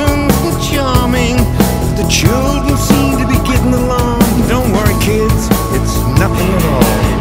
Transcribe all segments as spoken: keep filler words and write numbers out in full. innocent and charming. The children seem to be getting along. Don't worry kids, it's nothing at all.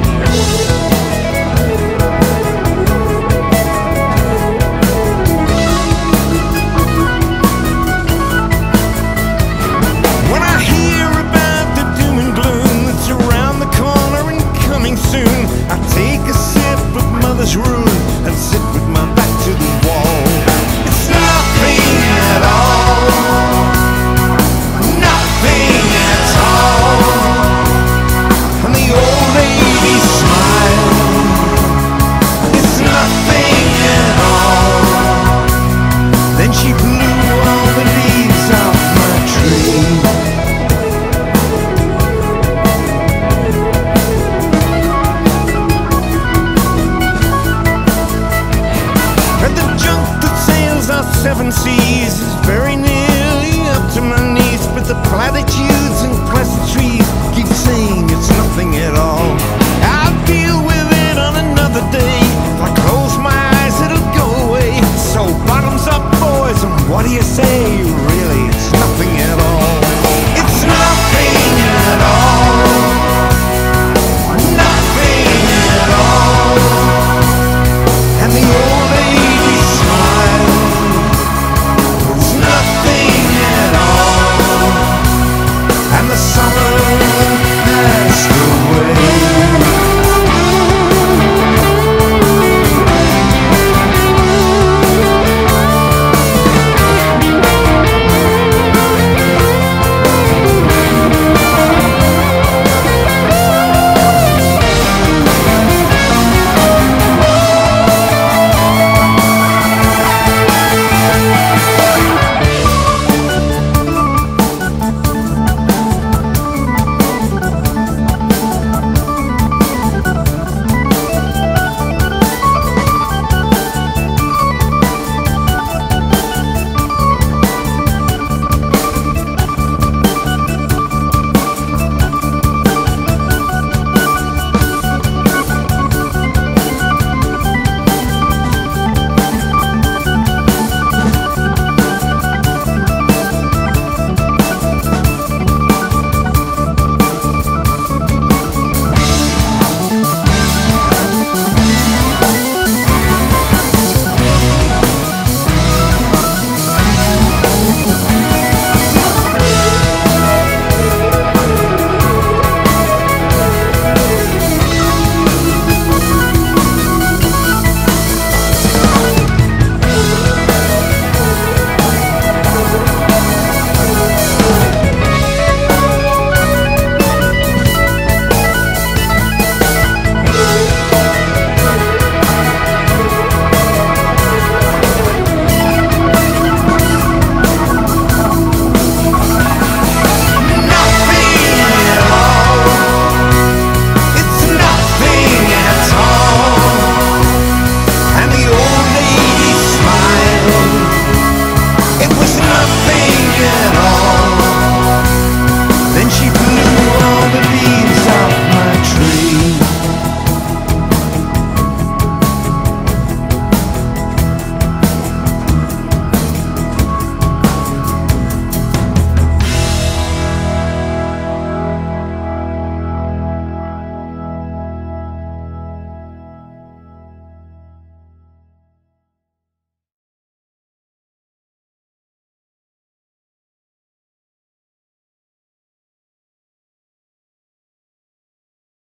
Seven seas is very nearly up to my knees, but the platitudes and pleasantries keep saying it's nothing at all. I'll deal with it on another day. If I close my eyes, it'll go away. So bottoms up, boys, and what do you say, really?